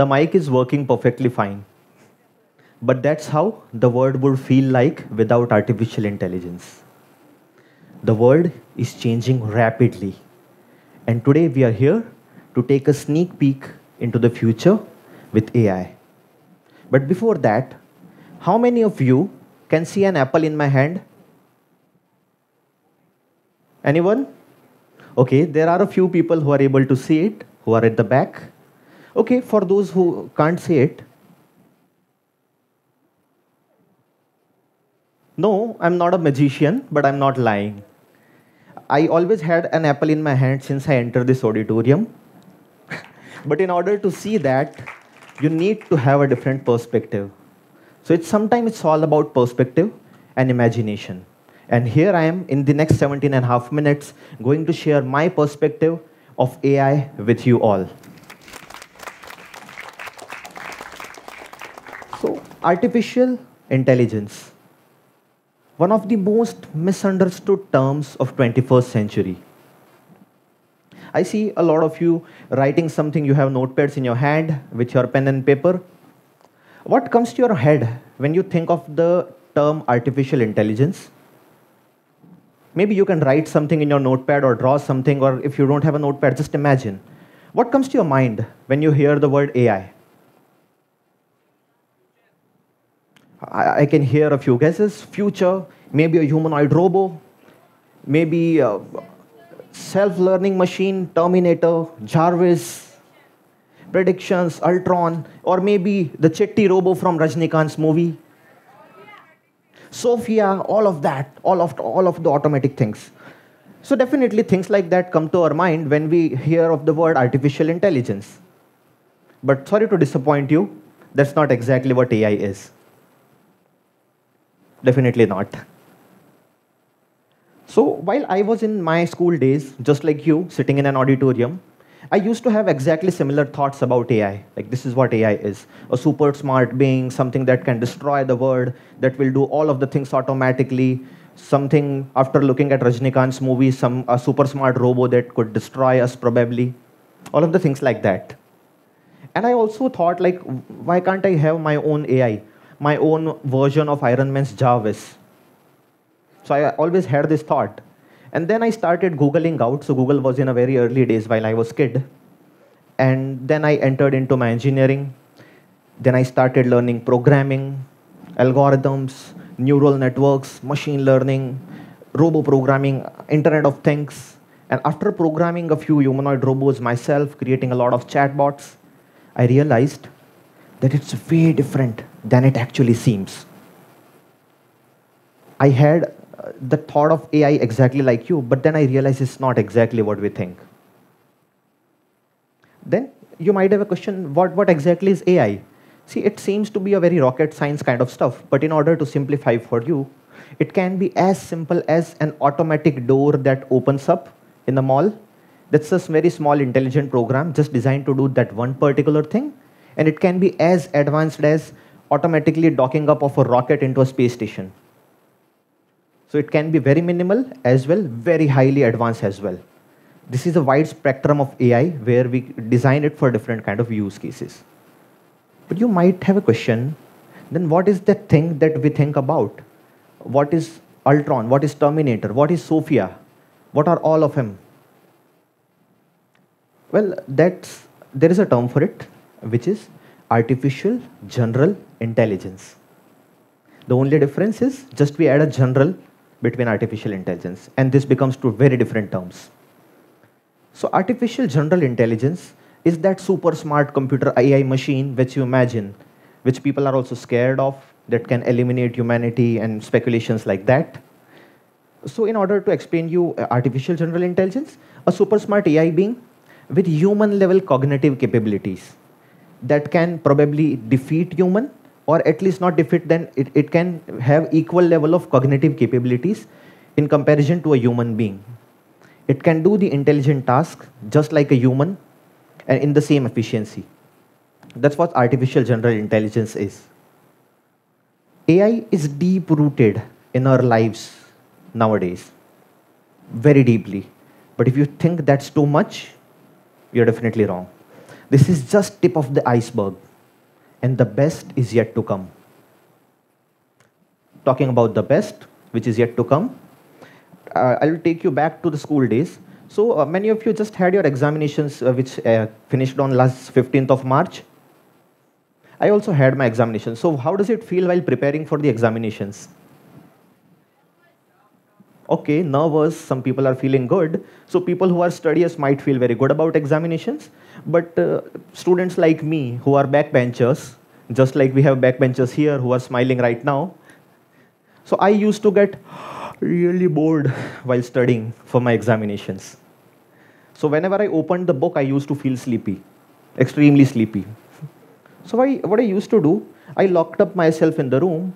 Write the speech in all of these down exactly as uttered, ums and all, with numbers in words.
the mic is working perfectly fine. But that's how the world would feel like without artificial intelligence. The world is changing rapidly. And today we are here to take a sneak peek into the future with A I. But before that, how many of you can see an apple in my hand? Anyone? Okay, there are a few people who are able to see it, who are at the back. Okay, for those who can't see it. No, I'm not a magician, but I'm not lying. I always had an apple in my hand since I entered this auditorium. But in order to see that, you need to have a different perspective. So it's sometimes it's all about perspective and imagination. And here I am in the next seventeen and a half minutes going to share my perspective of A I with you all. So artificial intelligence, one of the most misunderstood terms of twenty-first century. I see a lot of you writing something, you have notepads in your hand with your pen and paper. What comes to your head when you think of the term artificial intelligence? Maybe you can write something in your notepad or draw something, or if you don't have a notepad, just imagine. What comes to your mind when you hear the word A I? I, I can hear a few guesses. Future, maybe a humanoid robo, maybe a self-learning machine, Terminator, Jarvis, predictions, Ultron, or maybe the Chitti robo from Rajinikanth's movie. Sophia, all of that, all of, all of the automatic things. So definitely things like that come to our mind when we hear of the word artificial intelligence. But sorry to disappoint you, that's not exactly what A I is. Definitely not. So while I was in my school days, just like you, sitting in an auditorium, I used to have exactly similar thoughts about A I. Like, this is what A I is. A super smart being, something that can destroy the world, that will do all of the things automatically. Something, after looking at Rajinikanth's movie, some, a super smart robo that could destroy us probably. All of the things like that. And I also thought, like, why can't I have my own A I? My own version of Iron Man's Jarvis. So I always had this thought. And then I started Googling out. So Google was in a very early days while I was a kid. And then I entered into my engineering. Then I started learning programming, algorithms, neural networks, machine learning, robo programming, Internet of Things. And after programming a few humanoid robots myself, creating a lot of chatbots, I realized that it's way different than it actually seems. I had the thought of A I exactly like you, but then I realized it's not exactly what we think. Then you might have a question, what, what exactly is A I? See, it seems to be a very rocket science kind of stuff, but in order to simplify for you, it can be as simple as an automatic door that opens up in the mall. That's a very small intelligent program just designed to do that one particular thing, and it can be as advanced as automatically docking up of a rocket into a space station. So it can be very minimal as well, very highly advanced as well. This is a wide spectrum of A I where we design it for different kind of use cases. But you might have a question, then what is the thing that we think about? What is Ultron? What is Terminator? What is Sophia? What are all of them? Well, that's, there is a term for it, which is artificial general intelligence. The only difference is just we add a general between artificial intelligence, and this becomes two very different terms. So artificial general intelligence is that super smart computer A I machine which you imagine, which people are also scared of, that can eliminate humanity and speculations like that. So in order to explain you artificial general intelligence, a super smart A I being with human level cognitive capabilities that can probably defeat human, or at least not defeat, then it, it can have equal level of cognitive capabilities in comparison to a human being. It can do the intelligent task just like a human and in the same efficiency. That's what artificial general intelligence is. A I is deep-rooted in our lives nowadays, very deeply. But if you think that's too much, you're definitely wrong. This is just tip of the iceberg, and the best is yet to come. Talking about the best, which is yet to come, uh, I will take you back to the school days. So uh, many of you just had your examinations, uh, which uh, finished on last fifteenth of March. I also had my examination. So how does it feel while preparing for the examinations? Okay, nervous, some people are feeling good. So people who are studious might feel very good about examinations. But uh, students like me who are backbenchers, just like we have backbenchers here who are smiling right now. So I used to get really bored while studying for my examinations. So whenever I opened the book, I used to feel sleepy, extremely sleepy. So I, what I used to do, I locked up myself in the room,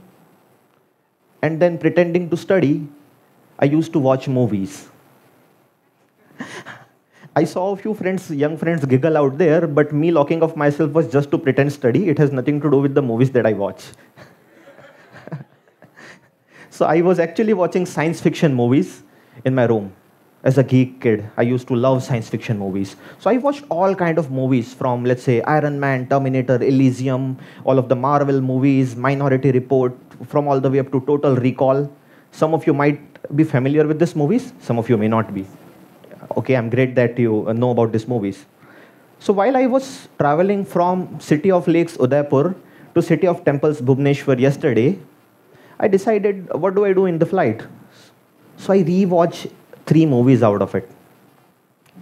and then pretending to study, I used to watch movies. I saw a few friends, young friends giggle out there, but me locking up myself was just to pretend study. It has nothing to do with the movies that I watch. So I was actually watching science fiction movies in my room. As a geek kid, I used to love science fiction movies. So I watched all kinds of movies from, let's say, Iron Man, Terminator, Elysium, all of the Marvel movies, Minority Report, from all the way up to Total Recall. Some of you might be familiar with these movies, some of you may not be. Okay, I'm great that you know about these movies. So while I was traveling from City of Lakes, Udaipur, to City of Temples, Bhubaneshwar yesterday, I decided, what do I do in the flight? So I re-watched three movies out of it.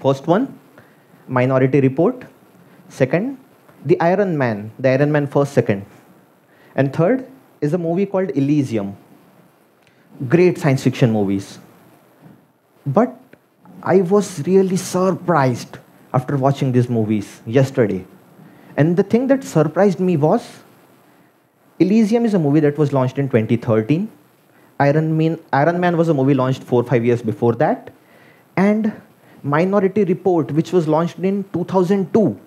First one, Minority Report. Second, The Iron Man, the Iron Man first, second. And third is a movie called Elysium. Great science fiction movies. But I was really surprised after watching these movies yesterday. And the thing that surprised me was, Elysium is a movie that was launched in twenty thirteen. Iron Man, Iron Man was a movie launched four or five years before that. And Minority Report, which was launched in two thousand two.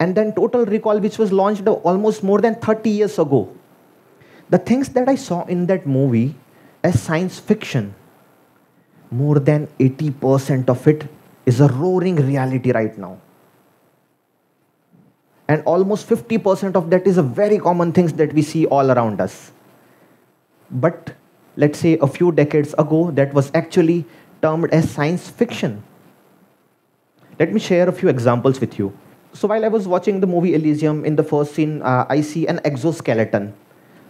And then Total Recall, which was launched almost more than thirty years ago. The things that I saw in that movie as science fiction, more than eighty percent of it is a roaring reality right now. And almost fifty percent of that is a very common things that we see all around us. But let's say a few decades ago, that was actually termed as science fiction. Let me share a few examples with you. So while I was watching the movie Elysium, in the first scene, uh, I see an exoskeleton.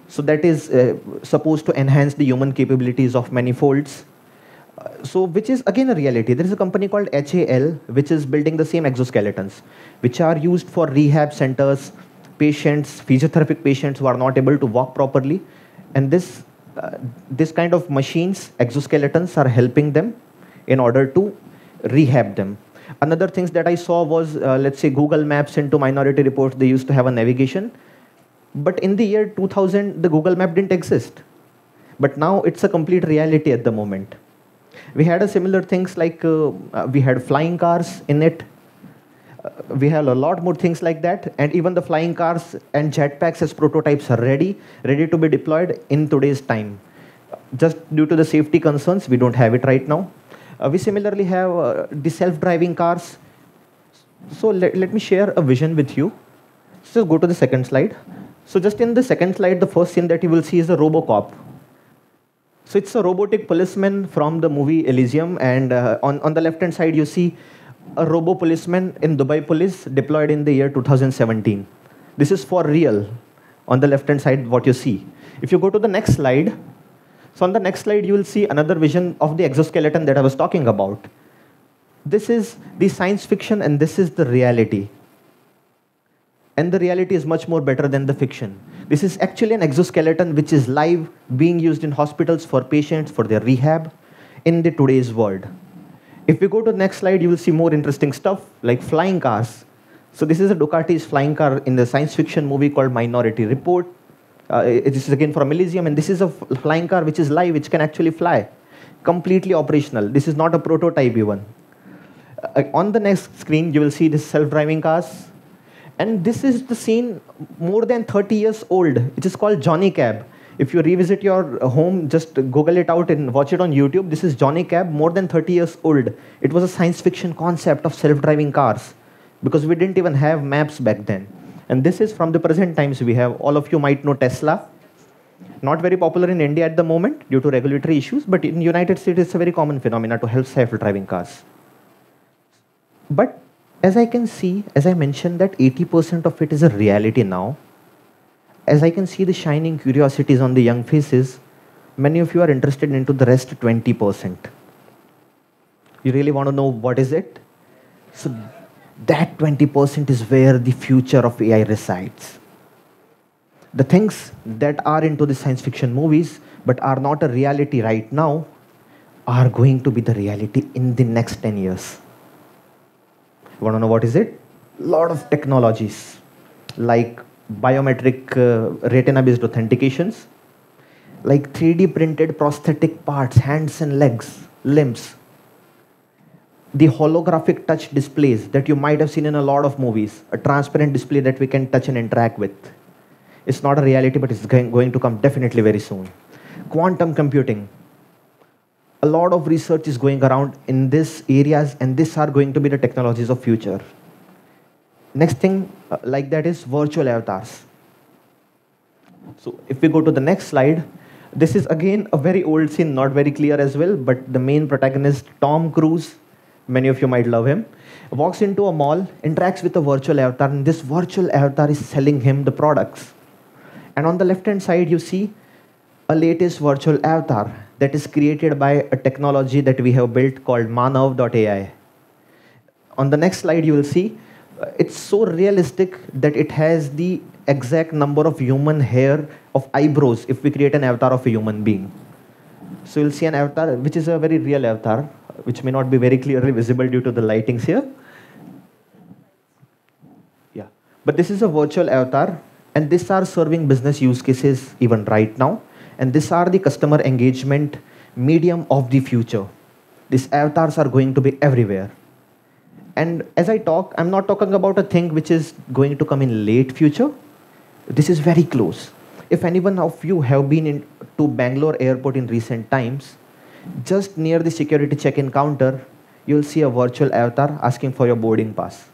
So that is uh, supposed to enhance the human capabilities of manifolds. Uh, so which is again a reality. There is a company called H A L, which is building the same exoskeletons, which are used for rehab centers, patients, physiotherapy patients who are not able to walk properly. And this, uh, this kind of machines, exoskeletons, are helping them in order to rehab them. Another things that I saw was, uh, let's say, Google Maps into Minority Report. They used to have a navigation. But in the year two thousand, the Google Map didn't exist. But now it's a complete reality at the moment. We had a similar things like uh, we had flying cars in it. Uh, we have a lot more things like that. And even the flying cars and jetpacks as prototypes are ready, ready to be deployed in today's time. Just due to the safety concerns, we don't have it right now. Uh, we similarly have uh, the self-driving cars. So let, let me share a vision with you. So go to the second slide. So just in the second slide, the first scene that you will see is a RoboCop. So it's a robotic policeman from the movie Elysium. And uh, on, on the left-hand side, you see a robo-policeman in Dubai Police deployed in the year two thousand seventeen. This is for real. On the left-hand side, what you see. If you go to the next slide, so on the next slide, you will see another vision of the exoskeleton that I was talking about. This is the science fiction, and this is the reality. And the reality is much more better than the fiction. This is actually an exoskeleton which is live, being used in hospitals for patients, for their rehab, in the today's world. If we go to the next slide, you will see more interesting stuff, like flying cars. So this is a Ducati's flying car in the science fiction movie called Minority Report. Uh, this is again from Elysium, and this is a flying car which is live, which can actually fly. Completely operational. This is not a prototype even. Uh, on the next screen, you will see the self-driving cars. And this is the scene more than thirty years old. It is called Johnny Cab. If you revisit your home, just Google it out and watch it on YouTube. This is Johnny Cab, more than thirty years old. It was a science fiction concept of self-driving cars, because we didn't even have maps back then. And this is from the present times we have. All of you might know Tesla. Not very popular in India at the moment due to regulatory issues, but in the United States it's a very common phenomena to help self-driving cars. But as I can see, as I mentioned, that eighty percent of it is a reality now. As I can see the shining curiosities on the young faces, many of you are interested into the rest twenty percent. You really want to know what is it? So that twenty percent is where the future of A I resides. The things that are into the science fiction movies but are not a reality right now are going to be the reality in the next ten years. You want to know what is it? A lot of technologies like biometric uh, retina-based authentications, like three D printed prosthetic parts, hands and legs, limbs, the holographic touch displays that you might have seen in a lot of movies, a transparent display that we can touch and interact with. It's not a reality, but it's going to come definitely very soon. Quantum computing. A lot of research is going around in these areas, and these are going to be the technologies of future. Next thing uh, like that is virtual avatars. So if we go to the next slide, this is again a very old scene, not very clear as well, but the main protagonist, Tom Cruise, many of you might love him, walks into a mall, interacts with a virtual avatar, and this virtual avatar is selling him the products. And on the left-hand side, you see a latest virtual avatar that is created by a technology that we have built called manav dot A I. On the next slide, you will see it's so realistic that it has the exact number of human hair of eyebrows if we create an avatar of a human being. So you'll see an avatar, which is a very real avatar, which may not be very clearly visible due to the lightings here. Yeah, but this is a virtual avatar, and these are serving business use cases even right now. And these are the customer engagement medium of the future. These avatars are going to be everywhere. And as I talk, I'm not talking about a thing which is going to come in late future. This is very close. If anyone of you have been in, to Bangalore airport in recent times, just near the security check-in counter, you'll see a virtual avatar asking for your boarding pass.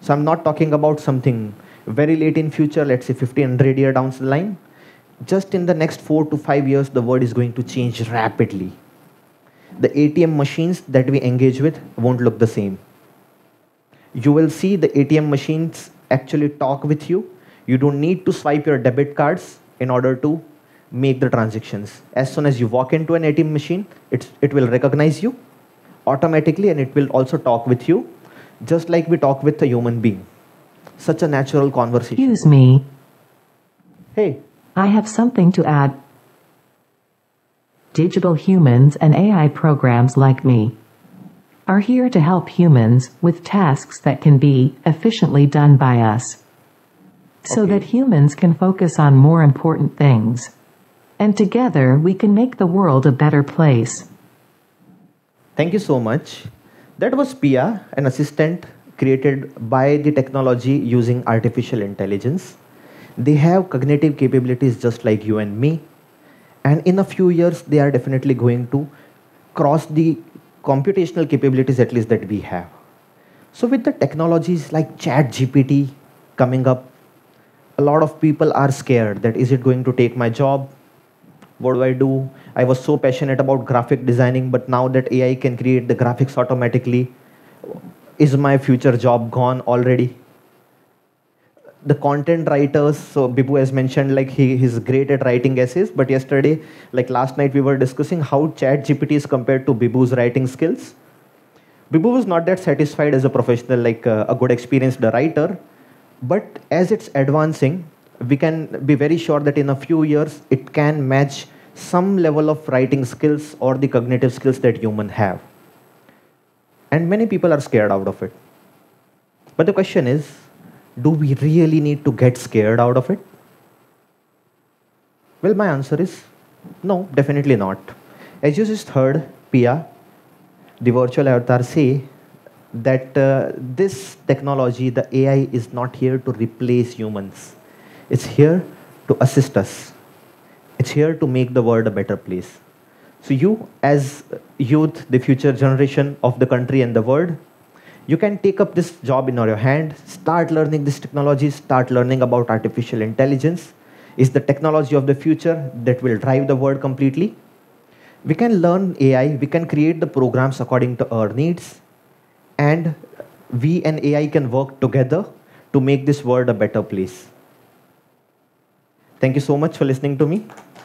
So I'm not talking about something very late in future, let's say fifty, one hundred years down the line. Just in the next four to five years, the world is going to change rapidly. The A T M machines that we engage with won't look the same. You will see the A T M machines actually talk with you. You don't need to swipe your debit cards in order to make the transactions. As soon as you walk into an A T M machine, it's, it will recognize you automatically, and it will also talk with you, just like we talk with a human being. Such a natural conversation. Excuse me. Hey. I have something to add. Digital humans and A I programs like me are here to help humans with tasks that can be efficiently done by us, so okay. that humans can focus on more important things. And together, we can make the world a better place. Thank you so much. That was Pia, an assistant created by the technology using artificial intelligence. They have cognitive capabilities just like you and me. And in a few years, they are definitely going to cross the computational capabilities at least that we have. So with the technologies like ChatGPT coming up, a lot of people are scared that is it going to take my job? What do I do? I was so passionate about graphic designing, but now that A I can create the graphics automatically, is my future job gone already? The content writers, so Bibhu has mentioned like he is great at writing essays, but yesterday, like last night, we were discussing how ChatGPT is compared to Bibhu's writing skills. Bibhu was not that satisfied as a professional, like uh, a good experienced writer, but as it's advancing, we can be very sure that in a few years, it can match some level of writing skills or the cognitive skills that humans have. And many people are scared out of it. But the question is, do we really need to get scared out of it? Well, my answer is no, definitely not. As you just heard, Pia, the virtual avatar, say that uh, this technology, the A I, is not here to replace humans. It's here to assist us. It's here to make the world a better place. So you, as youth, the future generation of the country and the world, you can take up this job in your hand, start learning this technology, start learning about artificial intelligence. Is the technology of the future that will drive the world completely. We can learn A I, we can create the programs according to our needs, and we and A I can work together to make this world a better place. Thank you so much for listening to me.